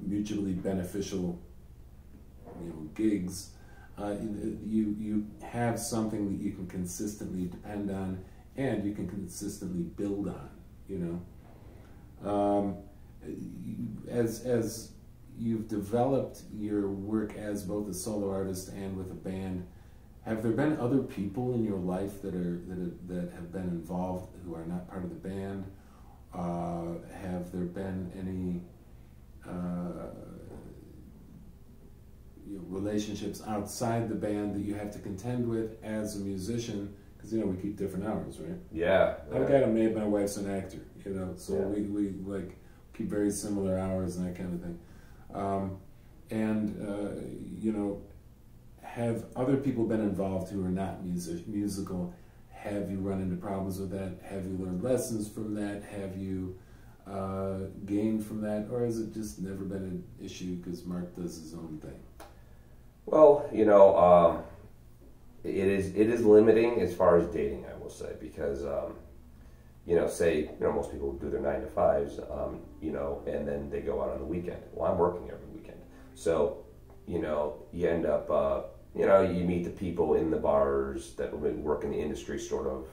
mutually beneficial, you know, gigs. Uh, you, you have something that you can consistently depend on and you can consistently build on, you know. Um, as, as you've developed your work as both a solo artist and with a band, have there been other people in your life that, are, that, are, that have been involved who are not part of the band? Uh, have there been any uh, you know, relationships outside the band that you have to contend with as a musician? Because, you know, we keep different hours, right? Yeah. I've got a maid, my wife's an actor, you know, so yeah. we, we like keep very similar hours and that kind of thing. Um, and, uh, you know, have other people been involved who are not music musical? Have you run into problems with that? Have you learned lessons from that? Have you uh, gained from that? Or has it just never been an issue because Mark does his own thing? Well, you know, um, it is it is limiting as far as dating, I will say, because, um, you know, say, you know, most people do their nine to fives, um, you know, and then they go out on the weekend. Well, I'm working every weekend. So, you know, you end up... Uh, You know, you meet the people in the bars that work in the industry, sort of,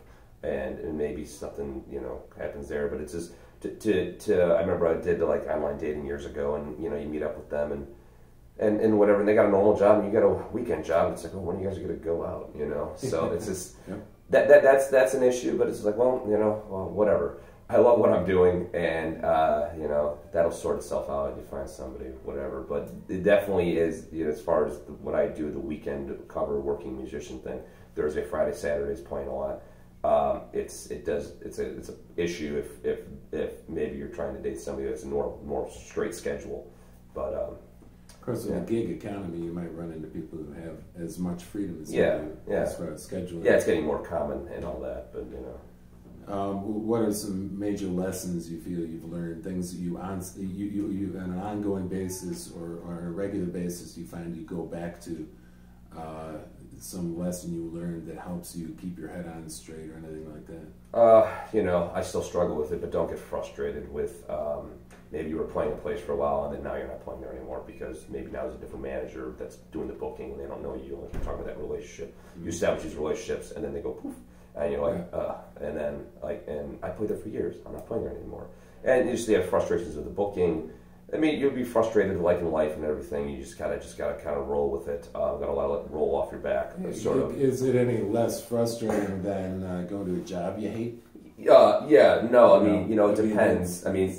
and, and maybe something, you know, happens there. But it's just, to, to, to, I remember I did, like, online dating years ago, and, you know, you meet up with them and, and, and whatever, and they got a normal job, and you got a weekend job, and it's like, oh, when are you guys going to go out, you know? So it's just, yeah. that, that that's that's an issue, but it's like, well, you know, well, whatever. I love what I'm doing, and, uh, you know, that'll sort itself out if you find somebody, whatever. But it definitely is, you know, as far as the, what I do, the weekend cover working musician thing, Thursday, Friday, Saturday is playing a lot. Um, it's, it does, it's a, it's an issue if, if, if maybe you're trying to date somebody that's a more, more straight schedule. But, um, of course, in yeah. the gig economy, you might run into people who have as much freedom as yeah, you do yeah. as far as scheduling. Yeah, it's getting more common and all that, but, you know. Um, what are some major lessons you feel you've learned? Things that you on you, you, you on an ongoing basis or, or on a regular basis you find you go back to uh, some lesson you learned that helps you keep your head on straight or anything like that? Uh, you know, I still struggle with it, but don't get frustrated with um, maybe you were playing a place for a while and then now you're not playing there anymore because maybe now there's a different manager that's doing the booking and they don't know you. Like you're talking about that relationship, mm-hmm. you establish these relationships and then they go poof. And you're like, yeah. uh, and then, like, and I played there for years. I'm not playing there anymore. And you just have frustrations with the booking. I mean, you'll be frustrated, like, in life and everything. You just kind of just got to kind of roll with it. Uh, got to let it roll off your back. Sort of. Is it any less frustrating than uh, going to a job you hate? Uh, yeah, no, I mean, you know, it depends. I mean,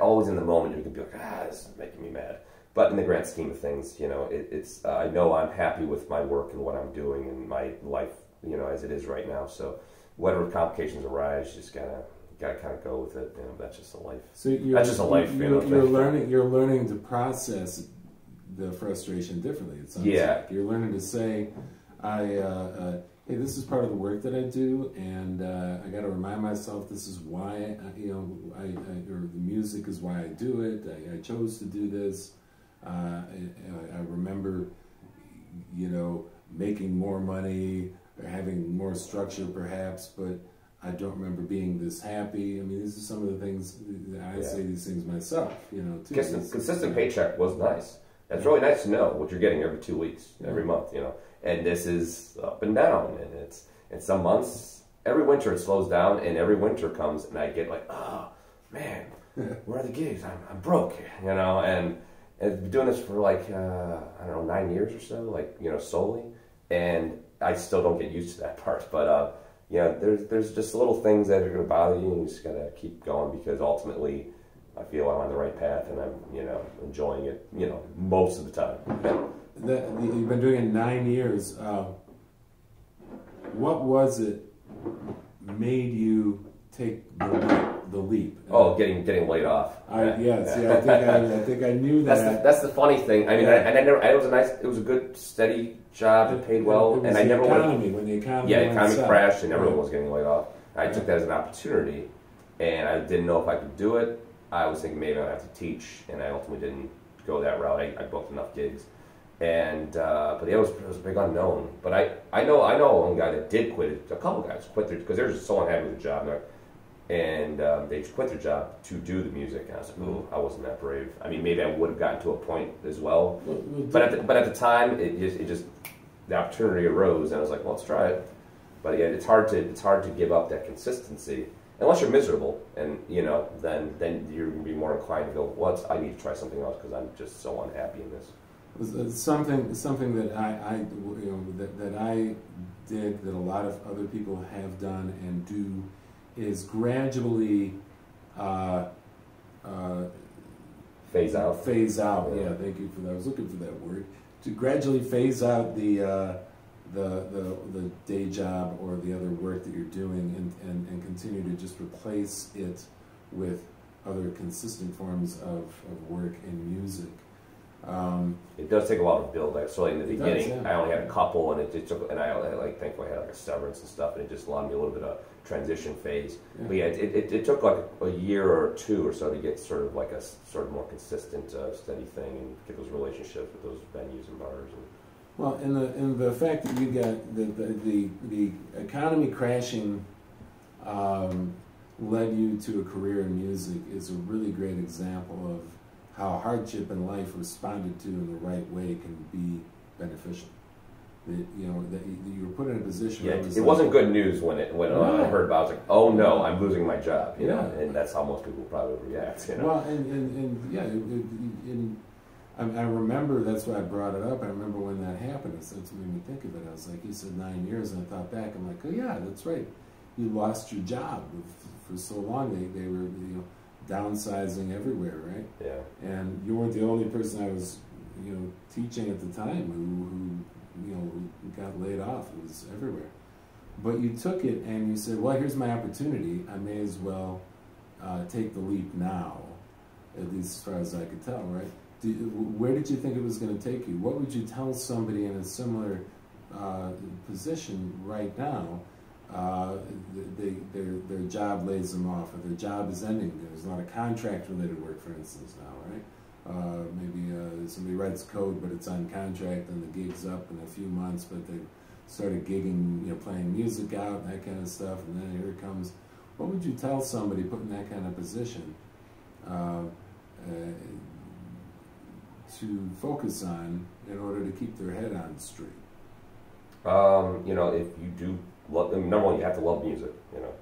always in the moment, you can be like, ah, this is making me mad. But in the grand scheme of things, you know, it, it's, uh, I know I'm happy with my work and what I'm doing and my life. You know, as it is right now. So, whatever complications arise, you just gotta gotta kind of go with it. You know, that's just a life. So you're, that's just a life. You, you know, you're learning. You're learning to process the frustration differently. It sounds yeah. like. You're learning to say, "I, uh, uh, hey, this is part of the work that I do, and uh, I got to remind myself this is why. I, you know, I, I or the music is why I do it. I, I chose to do this. Uh, I, I remember, you know, making more money." Or having more structure, perhaps, but I don't remember being this happy. I mean, these are some of the things that I yeah. say these things myself, you know, too. Consistent, consistent paycheck was nice. That's really nice to know what you're getting every two weeks, every yeah. month, you know. And this is up and down, and it's and some months, every winter it slows down, and every winter comes, and I get like, oh man, where are the gigs? I'm I'm broke, you know. And and I've been doing this for like uh, I don't know nine years or so, like you know, solely and. I still don't get used to that part, but uh, you know, there's there's just little things that are going to bother you, and you just got to keep going because ultimately, I feel I'm on the right path, and I'm you know enjoying it, you know, most of the time. That, you've been doing it nine years. Uh, what was it made you take the leap? The leap oh, getting getting laid off. I, yes, yeah, I think I, I think I knew that. That's the, that's the funny thing. I mean, yeah. I, and I never. It was a nice. It was a good steady. Job and paid well, and I never economy, went, when the economy yeah, economy up. crashed and everyone right. was getting laid off. I right. took that as an opportunity, and I didn't know if I could do it. I was thinking maybe I'd have to teach, and I ultimately didn't go that route. I, I booked enough gigs, and uh, but yeah, it was it was a big unknown. But I I know I know one guy that did quit. It. A couple guys quit their because they were just so unhappy with the job, and um, they quit their job to do the music. And I was like, ooh, I wasn't that brave. I mean, maybe I would have gotten to a point as well, well, well but at the, but at the time, it just it just the opportunity arose, and I was like, well, let's try it. But again, it's hard to it's hard to give up that consistency unless you're miserable, and you know, then then you're gonna be more inclined to go, well, I need to try something else because I'm just so unhappy in this. Something something that I, I you know that that I did that a lot of other people have done and do is gradually uh, uh, phase out. Phase out. Yeah. yeah, thank you for that. I was looking for that word. To gradually phase out the uh, the, the the day job or the other work that you're doing, and, and, and continue to just replace it with other consistent forms of, of work and music. Um, it does take a while to build. Like, so like in the beginning, does, yeah. I only had a couple, and it, it took, and I only, like, thankfully I had like a severance and stuff, and it just allowed me a little bit of transition phase. Yeah. But yeah, it, it, it took like a year or two or so to get sort of like a sort of more consistent, uh, steady thing, and get those relationships with those venues and bars. And well, and the and the fact that you got the the the, the economy crashing. Um, led you to a career in music is a really great example of how hardship in life responded to in the right way can be beneficial. That, you know, that you were put in a position. Yeah, where it, was it like, wasn't good news when it when no. I heard about. I was like, oh no, I'm losing my job. You yeah. know, and that's how most people probably react. You know. Well, and and, and yeah, it, it, and I, I remember that's why I brought it up. I remember when that happened. It's that's made me think of it. I was like, you said nine years, and I thought back. I'm like, oh yeah, that's right. You lost your job for so long. They, they were, you know, downsizing everywhere, right? Yeah. And you weren't the only person I was, you know, teaching at the time who, who you know, who got laid off. It was everywhere. But you took it and you said, well, here's my opportunity. I may as well uh, take the leap now, at least as far as I could tell, right? Do, where did you think it was going to take you? What would you tell somebody in a similar uh, position right now? Uh, they, their, their job lays them off, or their job is ending. There's a lot of contract-related work, for instance, now, right? Uh, maybe uh, somebody writes code, but it's on contract, and the gig's up in a few months, but they started gigging, you know, playing music out, and that kind of stuff, and then here it comes. What would you tell somebody put in that kind of position uh, uh, to focus on in order to keep their head on straight? Um, you know, if you do... Love, number one, you have to love music, you know.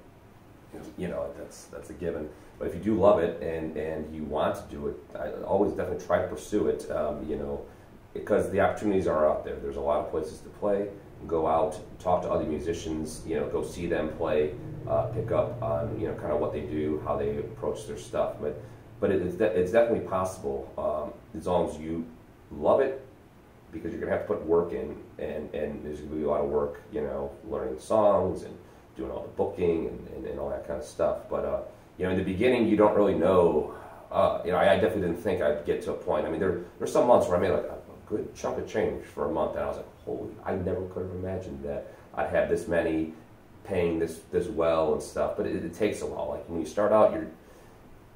Yeah. You know, that's that's a given. But if you do love it and and you want to do it, I always definitely try to pursue it. Um, you know, because the opportunities are out there. There's a lot of places to play. Go out, talk to other musicians. You know, go see them play. Uh, pick up on you know kind of what they do, how they approach their stuff. But but it is de it's definitely possible um, as long as you love it. Because you're going to have to put work in, and, and there's going to be a lot of work, you know, learning songs and doing all the booking and, and, and all that kind of stuff. But, uh, you know, in the beginning, you don't really know, uh, you know, I, I definitely didn't think I'd get to a point. I mean, there there's some months where I made like a, a good chunk of change for a month, and I was like, holy, I never could have imagined that I'd have this many paying this, this well and stuff. But it, it takes a while. Like, when you start out, you're,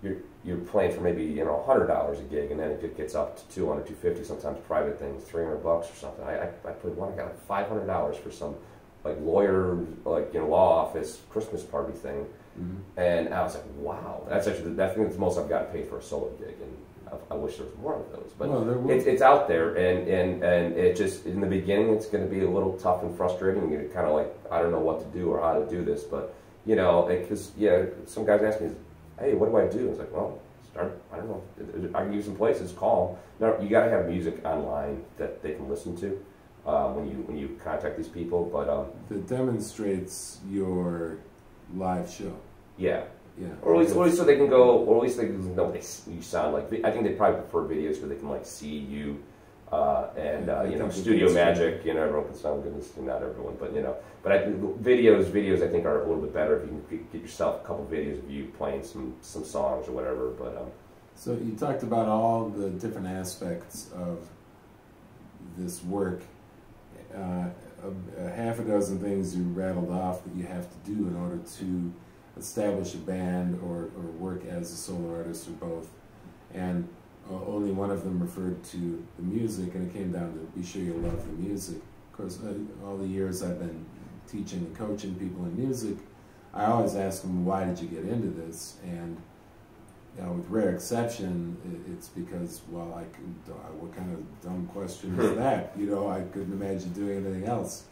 you're, you're playing for maybe you know a hundred dollars a gig, and then if it gets up to two hundred, two fifty, sometimes private things, three hundred bucks or something. I, I, I played one, I got like five hundred dollars for some like lawyer, like you know, law office Christmas party thing, mm-hmm. and I was like, wow, that's actually the, I think that's the most I've gotten paid for a solo gig, and I, I wish there was more of those. But well, it's it's out there, and and and it just in the beginning it's going to be a little tough and frustrating. You're kind of like I don't know what to do or how to do this, but you know, because yeah, some guys ask me, hey, what do I do? It's like, well, start, I don't know, I can give you some places, call. No, you got to have music online that they can listen to uh, when you when you contact these people. But um, that demonstrates your live show. Yeah. Yeah. Or at least, or at least so they can go, or at least they can know what they, you sound like. I think they probably prefer videos where they can, like, see you. Uh, and, uh, you know, studio magic, you know, everyone can sound good, and not everyone, but, you know, but I, videos, videos I think are a little bit better if you can get yourself a couple of videos of you playing some, some songs or whatever, but, um. So you talked about all the different aspects of this work, uh, a, a half a dozen things you rattled off that you have to do in order to establish a band or, or work as a solo artist or both, and Uh, only one of them referred to the music, and it came down to be sure you love the music. Of course, uh, all the years I've been teaching and coaching people in music, I always ask them, why did you get into this? And you know, with rare exception, it, it's because, well, I could, uh, what kind of dumb question is that? You know, I couldn't imagine doing anything else.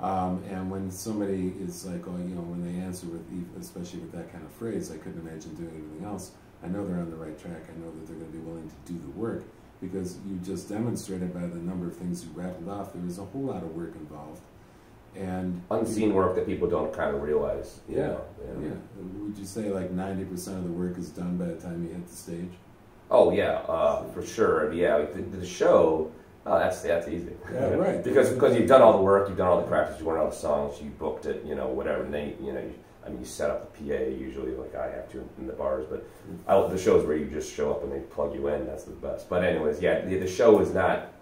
Um, and when somebody is like, oh, you know, when they answer with, especially with that kind of phrase, I couldn't imagine doing anything else, I know they're on the right track. I know that they're going to be willing to do the work, because you just demonstrated by the number of things you rattled off, there was a whole lot of work involved. and unseen work that people don't kind of realize. You yeah, know, yeah, yeah. Would you say like ninety percent of the work is done by the time you hit the stage? Oh yeah, uh, for sure. Yeah, like the, the show. Oh, that's that's easy. Yeah, right. because because you've done all the work, you've done all the practice, you learned all the songs, you booked it, you know, whatever. And they, you know, you, I mean, you set up the P A usually, like I have to in the bars. But I, the shows where you just show up and they plug you in, that's the best. But anyways, yeah, the, the show is not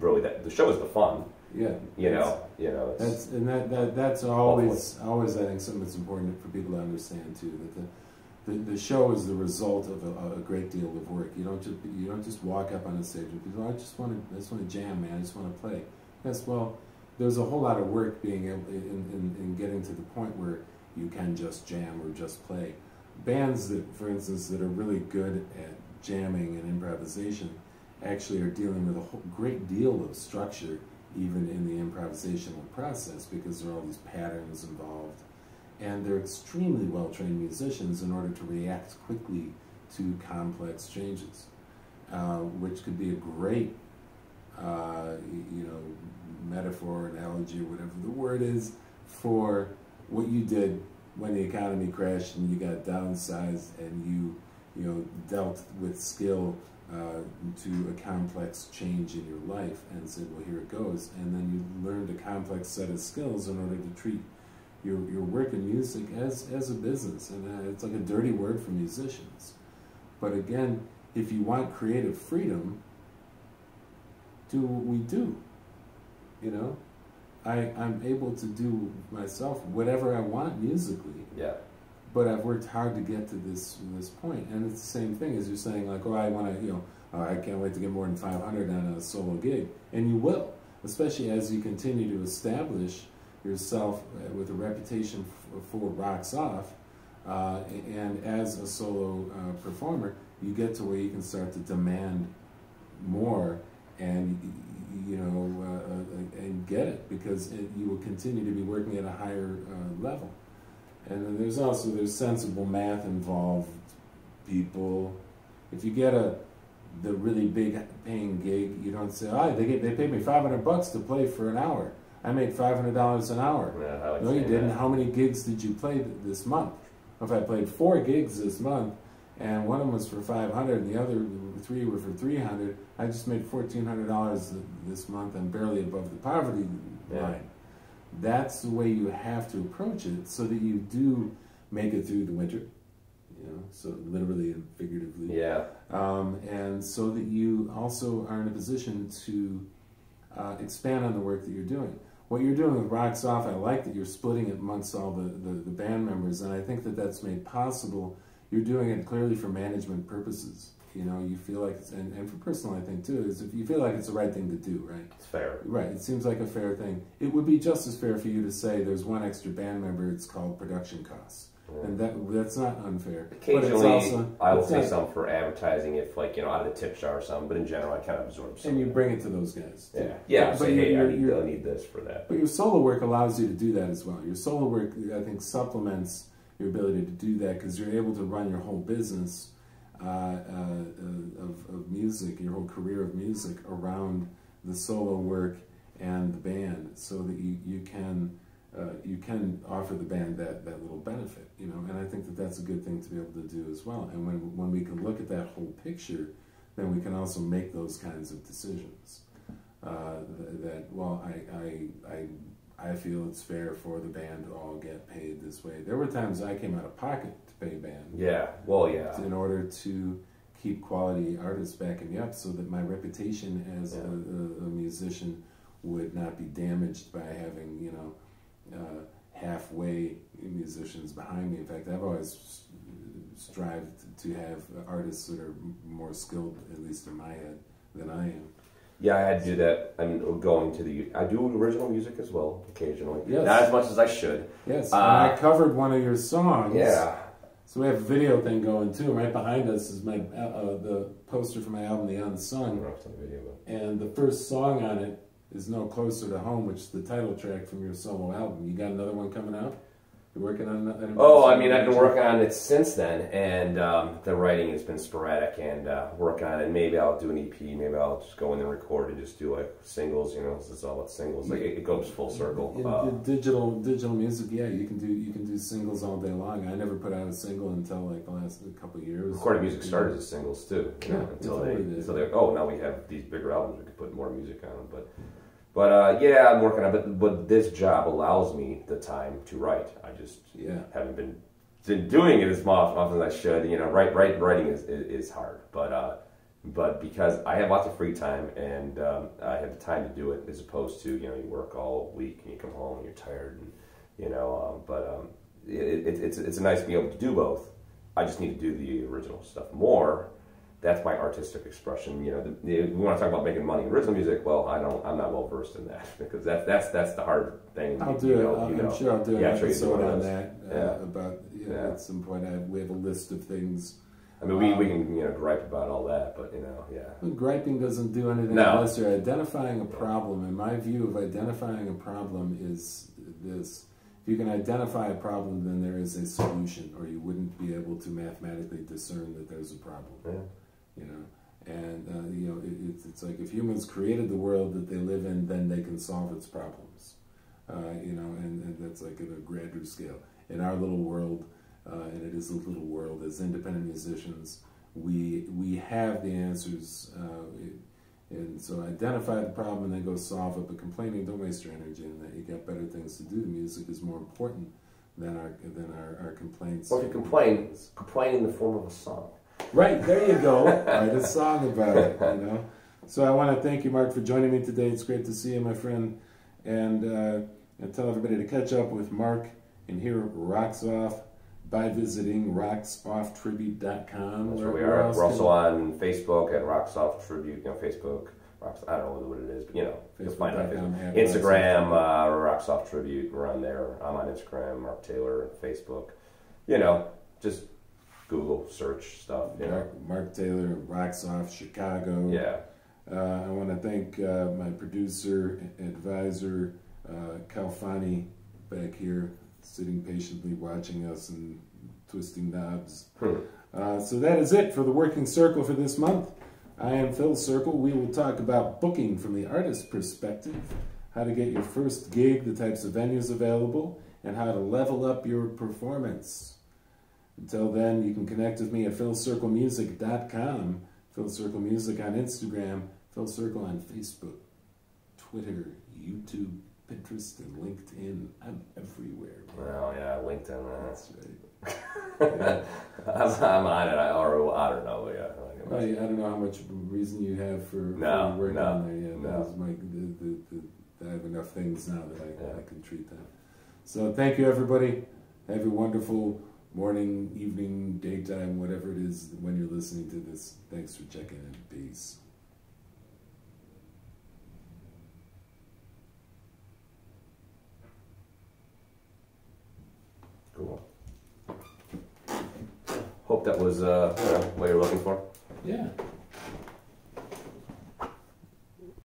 really that. The show is the fun. Yeah, you know, you know. It's that's and that, that that's always hopefully. always I think something that's important for people to understand too, that the. The, the show is the result of a, a great deal of work. You don't just you don't just walk up on a stage and people. I just want to I just want to jam, man. I just want to play. Yes, well, there's a whole lot of work being able in, in in getting to the point where you can just jam or just play. Bands that, for instance, that are really good at jamming and improvisation, actually are dealing with a whole great deal of structure, even in the improvisational process, because there are all these patterns involved. And they're extremely well-trained musicians in order to react quickly to complex changes, uh, which could be a great, uh, you know, metaphor, analogy, whatever the word is, for what you did when the economy crashed and you got downsized and you, you know, dealt with skill uh, to a complex change in your life and said, well, here it goes. And then you learned a complex set of skills in order to treat Your, your work in music as, as a business, and uh, it's like a dirty word for musicians. But again, if you want creative freedom, do what we do. You know, I, I'm able to do myself whatever I want musically. Yeah. But I've worked hard to get to this this point, and it's the same thing as you're saying, like, oh, I want to, you know, oh, I can't wait to get more than five hundred on a solo gig, and you will, especially as you continue to establish yourself with a reputation for Rocks Off, uh, and as a solo uh, performer, you get to where you can start to demand more, and you know, uh, and get it, because it, you will continue to be working at a higher uh, level. And then there's also there's sensible math involved. People, if you get a the really big paying gig, you don't say, oh, they get they paid me five hundred bucks to play for an hour. I made five hundred dollars an hour. Yeah, like no, you didn't. That. How many gigs did you play this month? If I played four gigs this month, and one of them was for five hundred dollars, and the other three were for three hundred dollars, I just made fourteen hundred dollars this month. I'm barely above the poverty yeah. line. That's the way you have to approach it, so that you do make it through the winter, you know, so literally and figuratively. Yeah. Um, and so that you also are in a position to uh, expand on the work that you're doing. What you're doing with Rocks Off, I like that you're splitting it amongst all the, the, the band members, and I think that that's made possible. You're doing it clearly for management purposes. You know, you feel like, it's, and, and for personal, I think, too, is if you feel like it's the right thing to do, right? It's fair. Right, it seems like a fair thing. It would be just as fair for you to say there's one extra band member, it's called production costs. Mm. And that that's not unfair. Occasionally, but it's also, I will say something for advertising, if, like, you know, out of the tip jar or something, but in general, I kind of absorb something. And you bring it to those guys. Too. Yeah, yeah, but say, hey, I need, I need this for that. But your solo work allows you to do that as well. Your solo work, I think, supplements your ability to do that, because you're able to run your whole business uh, uh, of, of music, your whole career of music, around the solo work and the band, so that you, you can... Uh, you can offer the band that, that little benefit, you know, and I think that that's a good thing to be able to do as well. And when, when we can look at that whole picture, then we can also make those kinds of decisions. Uh, th that, well, I, I, I, I feel it's fair for the band to all get paid this way. There were times I came out of pocket to pay band. Yeah, well, yeah. In order to keep quality artists backing me up, so that my reputation as yeah. a, a, a musician would not be damaged by having, you know, Uh, halfway musicians behind me. In fact, I've always strived to have artists that are more skilled, at least in my head, than I am. Yeah, I had to do that. I mean, going to the... I do original music as well, occasionally. Yes. Not as much as I should. Yes, uh, I covered one of your songs. Yeah. So we have a video thing going, too. Right behind us is my uh, the poster for my album, The Unsung. And the first song on it is No Closer to Home, which is the title track from your solo album. You got another one coming out? You working on that? Oh, I mean, I've been working on it since then, and um, the writing has been sporadic, and uh, working on it. Maybe I'll do an E P. Maybe I'll just go in and record and just do like singles. You know, this is all about singles. Like it, it goes full circle. In, uh, digital, digital music. Yeah, you can do you can do singles all day long. I never put out a single until like the last couple of years. Recorded music started as singles too. You know, yeah, until they, until they, oh, now we have these bigger albums. We can put more music on them, but. But uh, yeah, I'm working on it, but, but this job allows me the time to write. I just yeah. haven't been, been doing it as often as I should. You know, write, write, writing is, is hard, but uh, but because I have lots of free time and um, I have the time to do it, as opposed to, you know, you work all week and you come home and you're tired, and you know. Um, but um, it, it, it's it's nice being able to do both. I just need to do the original stuff more. That's my artistic expression. You know, the, the, we want to talk about making money. Original music, well, I don't, I'm not well versed in that, because that's that's that's the hard thing. I'll you, do you know, it. You know. I'm sure I'll do yeah, an episode on that. Uh, yeah. About yeah, yeah. At some point, I have, we have a list of things. I mean, we um, we can you know gripe about all that, but you know, yeah. But griping doesn't do anything no. unless you're identifying a problem. And my view of identifying a problem is this: if you can identify a problem, then there is a solution, or you wouldn't be able to mathematically discern that there's a problem. Yeah. You know, and uh, you know, it, it's, it's like if humans created the world that they live in, then they can solve its problems. Uh, you know, and, and that's like at a grander scale. In our little world, uh, and it is a little world, as independent musicians, we we have the answers. Uh, it, and so identify the problem and then go solve it. But complaining, don't waste your energy on that. You got better things to do. The music is more important than our than our, our complaints. Well, if you complain, complain in the form of a song. Right, there you go. Write a song about it, you know. So I want to thank you, Mark, for joining me today. It's great to see you, my friend. And, uh, and tell everybody to catch up with Mark and hear Rocks Off by visiting rocks off tribute dot com. That's where we are. We're also on Facebook at Rocks Off Tribute. You know, Facebook, Rocks, I don't know what it is, but, you know, you'll find out. Instagram, uh, Rocks Off Tribute. We're on there. I'm on Instagram, Mark Taylor, Facebook. You know, just... Google search stuff. Yeah. Mark, Mark Taylor, Rocks Off, Chicago. Yeah. Uh, I want to thank uh, my producer, advisor, uh, Kalfani, back here, sitting patiently watching us and twisting knobs. Hmm. Uh, so that is it for the Working Circle for this month. I am Phil Circle. We will talk about booking from the artist's perspective, how to get your first gig, the types of venues available, and how to level up your performance. Until then, you can connect with me at phil circle music dot com, Phil Circle Music on Instagram, Phil Circle on Facebook, Twitter, YouTube, Pinterest, and LinkedIn. I'm everywhere. Well, yeah, LinkedIn, man. That's right. Yeah. I'm, I'm on it. I, or, I don't know. Yeah. I, I don't know how much reason you have for, no, for working no, on there yet. No. That was my, the, the, the, I have enough things now that I, yeah. I can treat that. So thank you, everybody. Have a wonderful morning, evening, daytime, whatever it is when you're listening to this. Thanks for checking in. Peace. Cool. Hope that was uh, what we were looking for. Yeah.